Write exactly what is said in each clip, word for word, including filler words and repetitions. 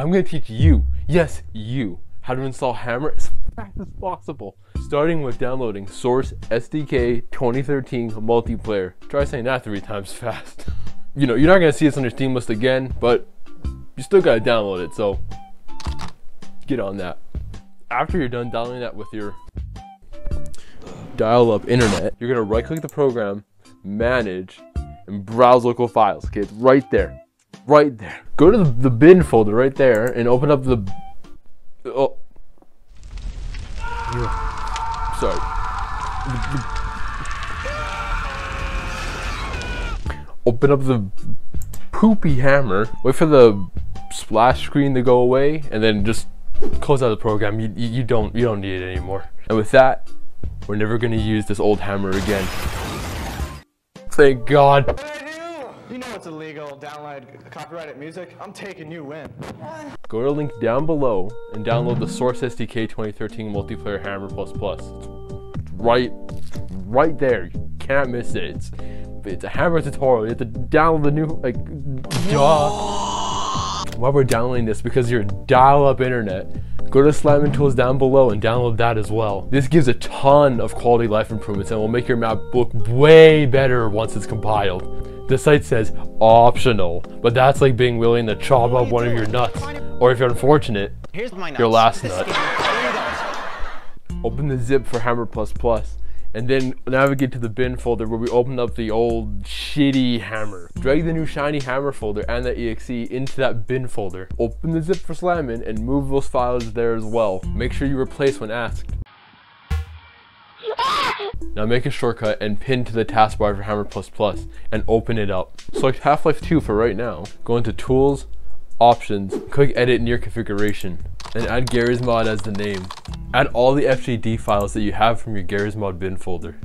I'm going to teach you, yes you, how to install Hammer as fast as possible, starting with downloading Source S D K twenty thirteen Multiplayer. Try saying that three times fast. You know, you're not going to see this on your Steam list again, but you still got to download it, so get on that. After you're done downloading that with your dial-up internet, you're going to right-click the program, manage, and browse local files. Okay, it's right there. Right there. Go to the, the bin folder right there and open up the... Oh. Yeah. Sorry. Open up the poopy hammer. Wait for the splash screen to go away and then just close out the program. You, you, don't, you don't need it anymore. And with that, we're never going to use this old hammer again. Thank God. You know it's illegal, download copyrighted music. I'm taking you in. Go to the link down below and download the Source S D K twenty thirteen Multiplayer Hammer plus plus. It's right, right there. You can't miss it. It's, it's a Hammer tutorial. You have to download the new, like, duh. While we're downloading this, because you're dial-up internet, go to Slammin' Tools down below and download that as well. This gives a ton of quality life improvements and will make your map look way better once it's compiled. The site says optional, but that's like being willing to chop up one of your nuts. Or if you're unfortunate, your last nut. Open the zip for Hammer plus plus and then navigate to the bin folder where we opened up the old shitty hammer. Drag the new shiny hammer folder and the exe into that bin folder. Open the zip for Slammin' and move those files there as well. Make sure you replace when asked. Now make a shortcut and pin to the taskbar for Hammer plus plus and open it up. Select Half-Life two for right now. Go into Tools, Options, click Edit Near Configuration, and add Garry's Mod as the name. Add all the F G D files that you have from your Garry's Mod bin folder.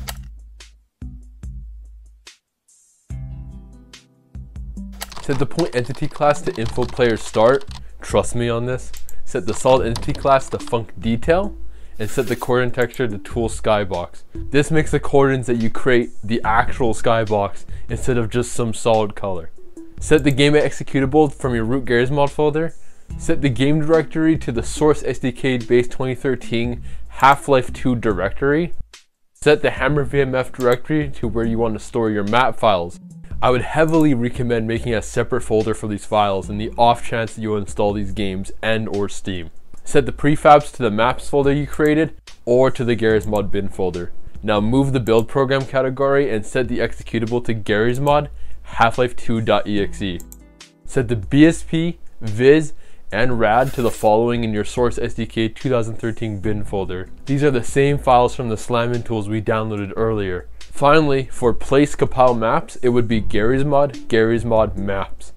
Set the Point Entity class to info_player_start, trust me on this. Set the Solid Entity class to func_detail, and set the coordin texture to Tool Skybox. This makes the coordinates that you create the actual skybox instead of just some solid color. Set the game executable from your root Garry's Mod folder. Set the game directory to the Source S D K Base twenty thirteen Half-Life two directory. Set the Hammer V M F directory to where you want to store your map files. I would heavily recommend making a separate folder for these files in the off chance that you install these games and or Steam. Set the prefabs to the maps folder you created or to the Garry's Mod bin folder. Now move the build program category and set the executable to Garry's Mod Half-Life two dot E X E. Set the B S P, VIZ, and RAD to the following in your Source S D K twenty thirteen bin folder. These are the same files from the Slammin' Tools we downloaded earlier. Finally, for place compile maps, it would be Garry's Mod, Garry's Mod maps.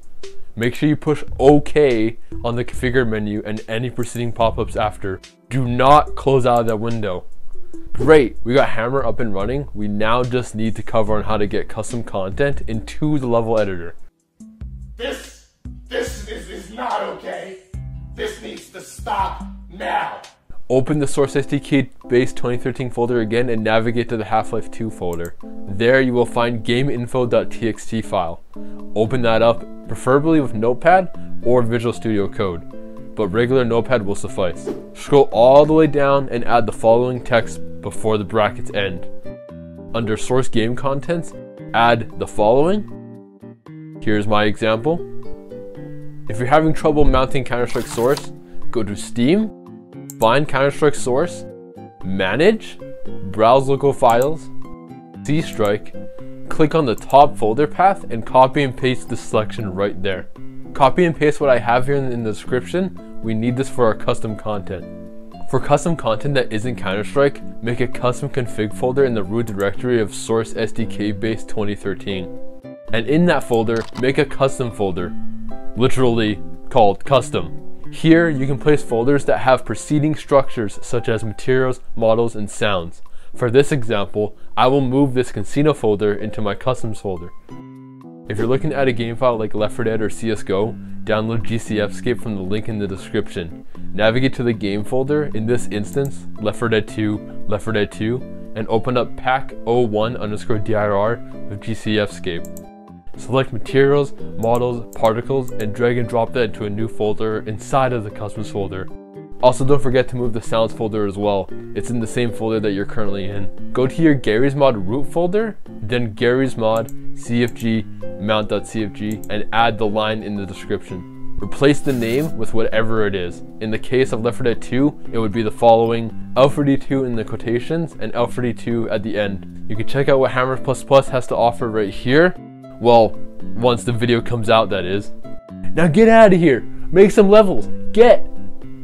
Make sure you push OK on the configure menu and any preceding pop-ups after. Do not close out of that window. Great, we got Hammer up and running. We now just need to cover on how to get custom content into the level editor. This, this is, is not okay. This needs to stop now. Open the Source S D K Base twenty thirteen folder again and navigate to the Half-Life two folder. There you will find game info dot T X T file. Open that up, preferably with Notepad or Visual Studio Code, but regular Notepad will suffice. Scroll all the way down and add the following text before the brackets end. Under Source Game Contents, add the following. Here's my example. If you're having trouble mounting Counter-Strike Source, go to Steam, find Counter-Strike Source, manage, browse local files, C-Strike, click on the top folder path and copy and paste the selection right there. Copy and paste what I have here in the description. We need this for our custom content. For custom content that isn't Counter-Strike, make a custom config folder in the root directory of Source S D K Base twenty thirteen. And in that folder, make a custom folder, literally called custom. Here, you can place folders that have preceding structures such as materials, models, and sounds. For this example, I will move this Casino folder into my customs folder. If you're looking at a game file like Left four Dead or C S G O, download GCFScape from the link in the description. Navigate to the game folder, in this instance, Left four Dead two, Left four Dead two, and open up pack zero one underscore dir with GCFScape. Select materials, models, particles, and drag and drop that into a new folder inside of the customs folder. Also, don't forget to move the sounds folder as well. It's in the same folder that you're currently in. Go to your Garry's Mod root folder, then Garry's Mod, C F G, Mount dot C F G, and add the line in the description. Replace the name with whatever it is. In the case of Left four Dead two, it would be the following: L four D two in the quotations and L four D two at the end. You can check out what Hammer plus plus has to offer right here. Well, once the video comes out, that is. Now get out of here. Make some levels. Get.